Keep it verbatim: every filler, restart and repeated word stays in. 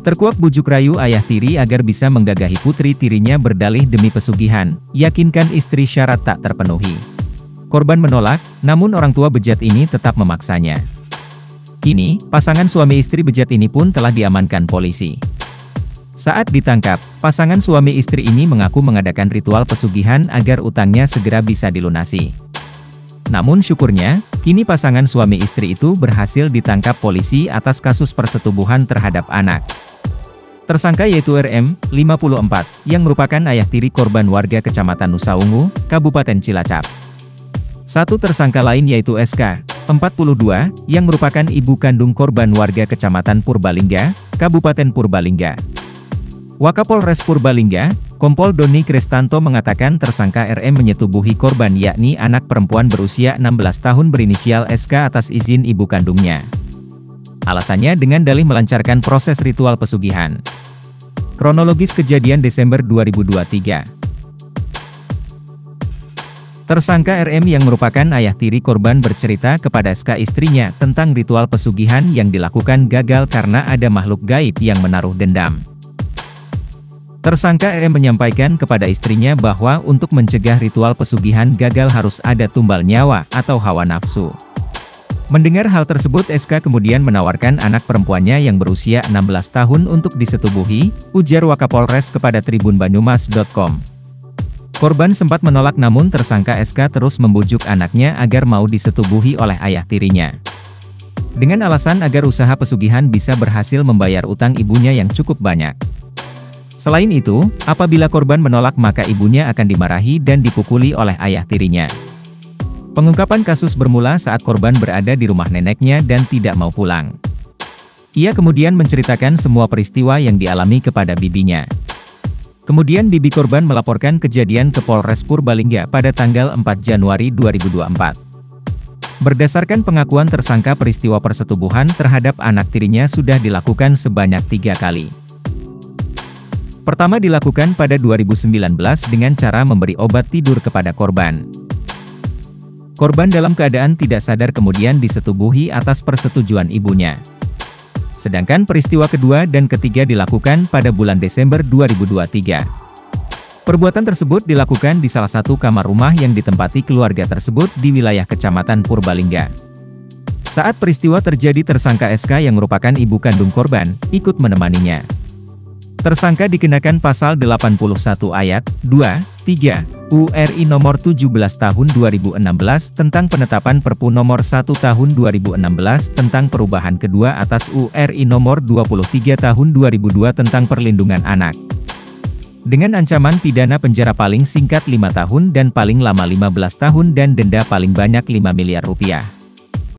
Terkuak bujuk rayu ayah tiri agar bisa menggagahi putri tirinya berdalih demi pesugihan, yakinkan istri syarat tak terpenuhi. Korban menolak, namun orang tua bejat ini tetap memaksanya. Kini, pasangan suami istri bejat ini pun telah diamankan polisi. Saat ditangkap, pasangan suami istri ini mengaku mengadakan ritual pesugihan agar utangnya segera bisa dilunasi. Namun syukurnya, kini pasangan suami istri itu berhasil ditangkap polisi atas kasus persetubuhan terhadap anak. Tersangka yaitu R M, lima puluh empat, yang merupakan ayah tiri korban warga Kecamatan Nusa Ungu, Kabupaten Cilacap. Satu tersangka lain yaitu S K, empat puluh dua, yang merupakan ibu kandung korban warga Kecamatan Purbalingga, Kabupaten Purbalingga. Wakapolres Purbalingga, Kompol Doni Krestanto mengatakan tersangka R M menyetubuhi korban yakni anak perempuan berusia enam belas tahun berinisial S K atas izin ibu kandungnya. Alasannya dengan dalih melancarkan proses ritual pesugihan. Kronologis kejadian Desember dua ribu dua puluh tiga. Tersangka R M yang merupakan ayah tiri korban bercerita kepada S K istrinya tentang ritual pesugihan yang dilakukan gagal karena ada makhluk gaib yang menaruh dendam. Tersangka R M menyampaikan kepada istrinya bahwa untuk mencegah ritual pesugihan gagal harus ada tumbal nyawa atau hawa nafsu. Mendengar hal tersebut, S K kemudian menawarkan anak perempuannya yang berusia enam belas tahun untuk disetubuhi, ujar Wakapolres kepada Tribun Banyumas titik com. Korban sempat menolak namun tersangka S K terus membujuk anaknya agar mau disetubuhi oleh ayah tirinya. Dengan alasan agar usaha pesugihan bisa berhasil membayar utang ibunya yang cukup banyak. Selain itu, apabila korban menolak maka ibunya akan dimarahi dan dipukuli oleh ayah tirinya. Pengungkapan kasus bermula saat korban berada di rumah neneknya dan tidak mau pulang. Ia kemudian menceritakan semua peristiwa yang dialami kepada bibinya. Kemudian bibi korban melaporkan kejadian ke Polres Purbalingga pada tanggal empat Januari dua ribu dua puluh empat. Berdasarkan pengakuan tersangka, peristiwa persetubuhan terhadap anak tirinya sudah dilakukan sebanyak tiga kali. Pertama dilakukan pada dua ribu sembilan belas dengan cara memberi obat tidur kepada korban. Korban dalam keadaan tidak sadar kemudian disetubuhi atas persetujuan ibunya. Sedangkan peristiwa kedua dan ketiga dilakukan pada bulan Desember dua ribu dua puluh tiga. Perbuatan tersebut dilakukan di salah satu kamar rumah yang ditempati keluarga tersebut di wilayah Kecamatan Purbalingga. Saat peristiwa terjadi, tersangka S K yang merupakan ibu kandung korban ikut menemaninya. Tersangka dikenakan pasal delapan puluh satu ayat dua, tiga, U R I nomor tujuh belas tahun dua ribu enam belas tentang penetapan Perpu nomor satu tahun dua ribu enam belas tentang perubahan kedua atas U R I nomor dua puluh tiga tahun dua ribu dua tentang perlindungan anak. Dengan ancaman pidana penjara paling singkat lima tahun dan paling lama lima belas tahun dan denda paling banyak lima miliar rupiah.